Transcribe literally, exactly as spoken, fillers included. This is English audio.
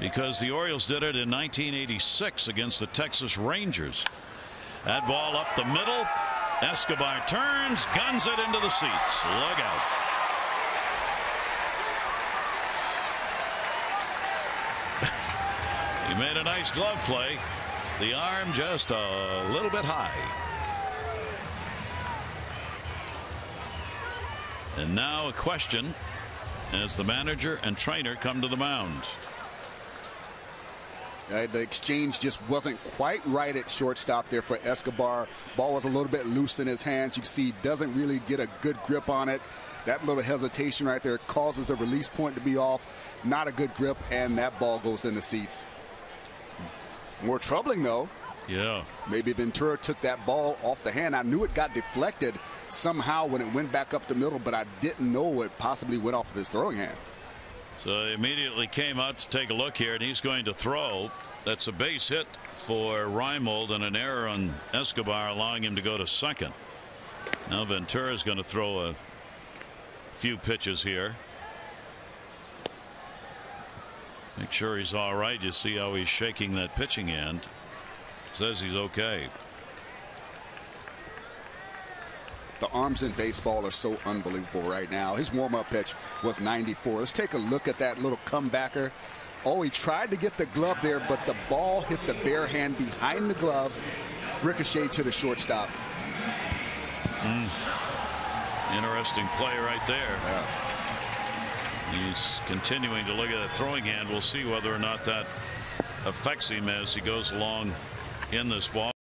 because the Orioles did it in nineteen eighty-six against the Texas Rangers. That ball up the middle. Escobar turns, guns it into the seats. Look out. He made a nice glove play. The arm just a little bit high. And now a question as the manager and trainer come to the mound. Uh, the exchange just wasn't quite right at shortstop there for Escobar. Ball was a little bit loose in his hands. You can see he doesn't really get a good grip on it. That little hesitation right there causes a release point to be off. Not a good grip, and that ball goes in the seats. More troubling, though. Yeah. Maybe Ventura took that ball off the hand. I knew it got deflected somehow when it went back up the middle, but I didn't know it possibly went off of his throwing hand. So he immediately came out to take a look here, and he's going to throw. That's a base hit for Reimold and an error on Escobar, allowing him to go to second. Now Ventura is going to throw a few pitches here. Make sure he's all right. You see how he's shaking that pitching hand. Says he's okay. The arms in baseball are so unbelievable right now. His warm-up pitch was ninety-four. Let's take a look at that little comebacker. Oh, he tried to get the glove there, but the ball hit the bare hand behind the glove, ricocheted to the shortstop. Mm. Interesting play right there. Yeah. He's continuing to look at that throwing hand. We'll see whether or not that affects him as he goes along in this ball.